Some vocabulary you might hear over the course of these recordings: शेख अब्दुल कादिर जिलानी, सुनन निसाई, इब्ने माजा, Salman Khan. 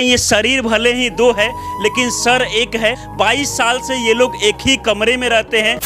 ये शरीर भले ही दो है लेकिन सर एक है। 22 साल से ये लोग एक ही कमरे में रहते हैं।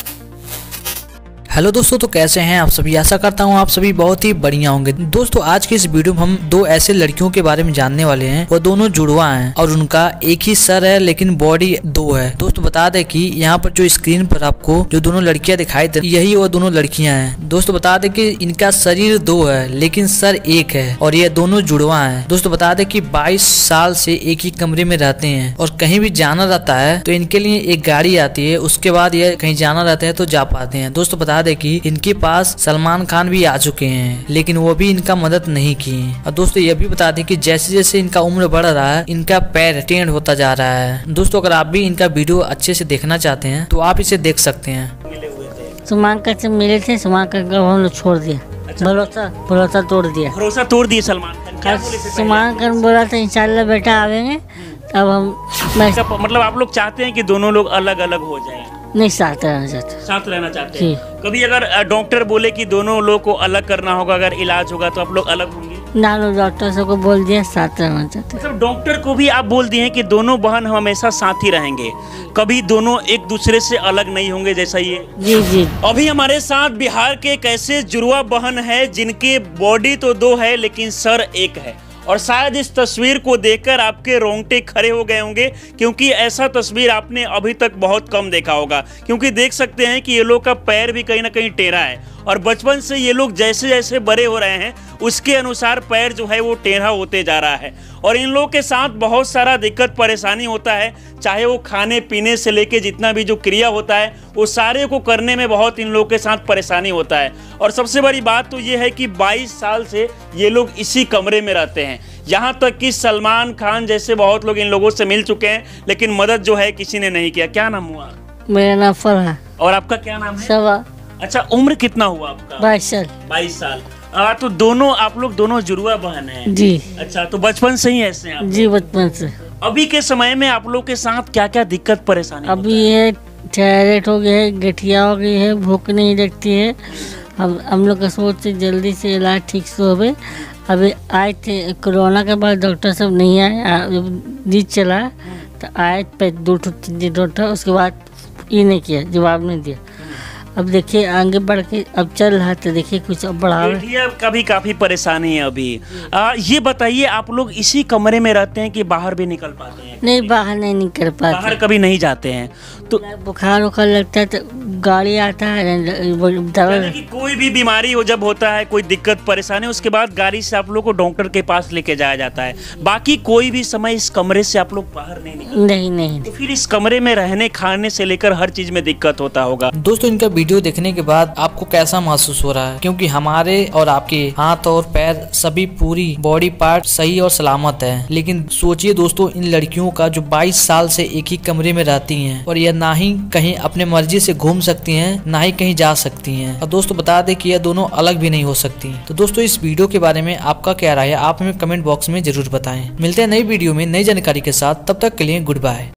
हेलो दोस्तों, तो कैसे हैं आप सभी? आशा करता हूं आप सभी बहुत ही बढ़िया होंगे। दोस्तों आज की इस वीडियो में हम दो ऐसे लड़कियों के बारे में जानने वाले हैं, वो दोनों जुड़वा हैं और उनका एक ही सर है लेकिन बॉडी दो है। दोस्तों बता दें कि यहां पर जो स्क्रीन पर आपको जो दोनों लड़कियां दिखाई दे यही वो दोनों लड़कियां हैं। दोस्तों बता दें कि इनका शरीर दो है लेकिन सर एक है और ये दोनों जुड़वा है। दोस्तों बता दें कि 22 साल से एक ही कमरे में रहते हैं और कहीं भी जाना रहता है तो इनके लिए एक गाड़ी आती है, उसके बाद ये कहीं जाना रहता है तो जा पाते हैं। दोस्तों बता कि इनके पास सलमान खान भी आ चुके हैं लेकिन वो भी इनका मदद नहीं किए। और दोस्तों ये भी बता दें कि जैसे जैसे इनका उम्र बढ़ रहा है इनका पैर टेढ़ा होता जा रहा है। दोस्तों अगर आप भी इनका वीडियो अच्छे से देखना चाहते हैं तो आप इसे देख सकते हैं। सलमान खान से मिले थे, सलमान खान को हम लोग छोड़ दिया। अच्छा। भरोसा तोड़ दिया, भरोसा तोड़ दिया। सलमान खान, सलमान खान बोला था इंशाल्लाह बेटा आवेंगे तब हम। मतलब आप लोग चाहते हैं कि दोनों लोग अलग अलग हो जाए? नहीं, साथ रहना चाहते, साथ रहना चाहते हैं। कभी अगर डॉक्टर बोले कि दोनों लोगों को अलग करना होगा, अगर इलाज होगा तो आप लोग अलग होंगे ना? लोग डॉक्टर सबको बोल दिया साथ रहना चाहते हैं। सब डॉक्टर को भी आप बोल दिए हैं कि दोनों बहन हमेशा साथ ही रहेंगे, कभी दोनों एक दूसरे से अलग नहीं होंगे जैसा ये। जी जी। अभी हमारे साथ बिहार के कैसे जुड़वा बहन है जिनके बॉडी तो दो है लेकिन सर एक है। और शायद इस तस्वीर को देखकर आपके रोंगटे खड़े हो गए होंगे क्योंकि ऐसा तस्वीर आपने अभी तक बहुत कम देखा होगा, क्योंकि देख सकते हैं कि ये लोग का पैर भी कहीं ना कहीं टेढ़ा है। और बचपन से ये लोग जैसे जैसे बड़े हो रहे हैं उसके अनुसार पैर जो है वो टेढ़ा होते जा रहा है। और इन लोगों के साथ बहुत सारा दिक्कत परेशानी होता है, चाहे वो खाने पीने से लेके जितना भी जो क्रिया होता है वो सारे को करने में बहुत इन लोगों के साथ परेशानी होता है। और सबसे बड़ी बात तो ये है कि 22 साल से ये लोग इसी कमरे में रहते हैं। यहाँ तक कि सलमान खान जैसे बहुत लोग इन लोगों से मिल चुके हैं लेकिन मदद जो है किसी ने नहीं किया। क्या नाम हुआ? मेरा नाम फरहा। और आपका क्या नाम है? सबा। अच्छा, उम्र कितना हुआ आपका? 22 साल। 22 साल। तो दोनों आप लोग दोनों जुड़वा बहन हैं? जी। अच्छा, तो बचपन से ही ऐसे हैं आप? जी, बचपन से। अभी के समय में आप लोग के साथ क्या क्या दिक्कत परेशानी? अभी ये थायराइड हो गया है, गठिया हो गई है, भूख नहीं लगती है। हम लोग का सोच से जल्दी से इलाज ठीक से हो गए। अभी आए थे कोरोना के बाद डॉक्टर साहब नहीं आए, जीत चला तो आए 2 डॉक्टर, उसके बाद ये नहीं किया, जवाब नहीं दिया। अब देखिए आगे बढ़ के अब चल रहा है तो देखिए कुछ अब बढ़ावा का भी काफ़ी परेशानी है अभी। ये बताइए आप लोग इसी कमरे में रहते हैं कि बाहर भी निकल पाते हैं? नहीं, बाहर नहीं निकल पाते, बाहर कभी नहीं जाते हैं। तो बुखार उखार लगता है तो गाड़ी आता है, दवा की कोई भी बीमारी हो जब होता है, कोई दिक्कत परेशानी, उसके बाद गाड़ी से आप लोग को डॉक्टर के पास लेके जाया जाता है। बाकी कोई भी समय इस कमरे से आप लोग बाहर नहीं निकलते? नहीं। तो फिर इस कमरे में रहने खाने से लेकर हर चीज में दिक्कत होता होगा। दोस्तों इनका वीडियो देखने के बाद आपको कैसा महसूस हो रहा है? क्योंकि हमारे और आपके हाथ और पैर सभी पूरी बॉडी पार्ट सही और सलामत है, लेकिन सोचिए दोस्तों इन लड़कियों का जो 22 साल से एक ही कमरे में रहती हैं और यह ना ही कहीं अपने मर्जी से घूम सकती हैं ना ही कहीं जा सकती हैं। और दोस्तों बता दें कि यह दोनों अलग भी नहीं हो सकती। तो दोस्तों इस वीडियो के बारे में आपका क्या राय है आप हमें कमेंट बॉक्स में जरूर बताएं। मिलते हैं नई वीडियो में नई जानकारी के साथ, तब तक के लिए गुड बाय।